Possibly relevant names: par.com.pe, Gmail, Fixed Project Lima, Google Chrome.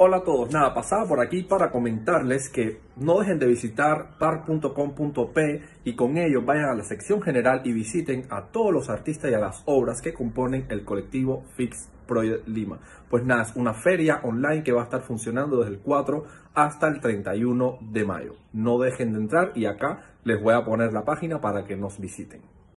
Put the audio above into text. Hola a todos, nada, pasaba por aquí para comentarles que no dejen de visitar par.com.pe y con ello vayan a la sección general y visiten a todos los artistas y a las obras que componen el colectivo Fixed Project Lima. Pues nada, es una feria online que va a estar funcionando desde el 4 hasta el 31 de mayo. No dejen de entrar y acá les voy a poner la página para que nos visiten.